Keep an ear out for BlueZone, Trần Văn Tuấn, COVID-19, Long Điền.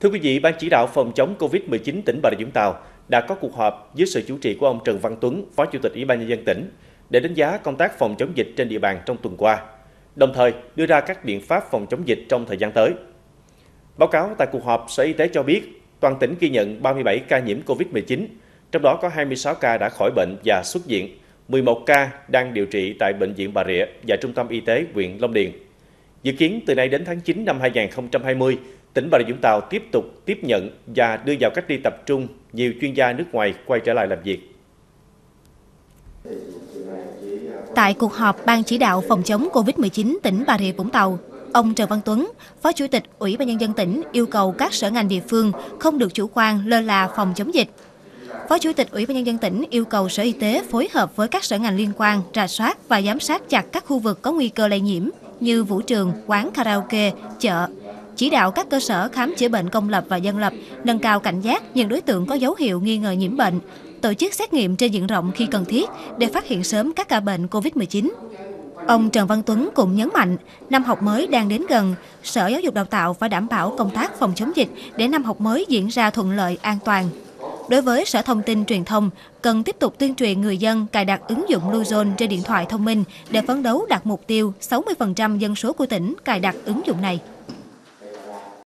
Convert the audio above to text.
Thưa quý vị, Ban chỉ đạo phòng chống Covid-19 tỉnh Bà Rịa - Vũng Tàu đã có cuộc họp dưới sự chủ trì của ông Trần Văn Tuấn, Phó Chủ tịch Ủy ban Nhân dân tỉnh, để đánh giá công tác phòng chống dịch trên địa bàn trong tuần qua, đồng thời đưa ra các biện pháp phòng chống dịch trong thời gian tới. Báo cáo tại cuộc họp, Sở Y tế cho biết toàn tỉnh ghi nhận 37 ca nhiễm Covid-19, trong đó có 26 ca đã khỏi bệnh và xuất viện, 11 ca đang điều trị tại Bệnh viện Bà Rịa và Trung tâm Y tế huyện Long Điền. Dự kiến từ nay đến tháng 9 năm 2020, tỉnh Bà Rịa - Vũng Tàu tiếp tục tiếp nhận và đưa vào cách ly tập trung nhiều chuyên gia nước ngoài quay trở lại làm việc. Tại cuộc họp Ban chỉ đạo phòng chống Covid-19 tỉnh Bà Rịa - Vũng Tàu, ông Trần Văn Tuấn, Phó Chủ tịch Ủy ban Nhân dân tỉnh yêu cầu các sở ngành địa phương không được chủ quan lơ là phòng chống dịch. Phó Chủ tịch Ủy ban Nhân dân tỉnh yêu cầu Sở Y tế phối hợp với các sở ngành liên quan rà soát và giám sát chặt các khu vực có nguy cơ lây nhiễm như vũ trường, quán karaoke, chợ. Chỉ đạo các cơ sở khám chữa bệnh công lập và dân lập nâng cao cảnh giác những đối tượng có dấu hiệu nghi ngờ nhiễm bệnh, tổ chức xét nghiệm trên diện rộng khi cần thiết để phát hiện sớm các ca bệnh COVID-19. Ông Trần Văn Tuấn cũng nhấn mạnh, năm học mới đang đến gần, Sở Giáo dục Đào tạo phải đảm bảo công tác phòng chống dịch để năm học mới diễn ra thuận lợi, an toàn. Đối với Sở Thông tin Truyền thông, cần tiếp tục tuyên truyền người dân cài đặt ứng dụng BlueZone trên điện thoại thông minh để phấn đấu đạt mục tiêu 60% dân số của tỉnh cài đặt ứng dụng này.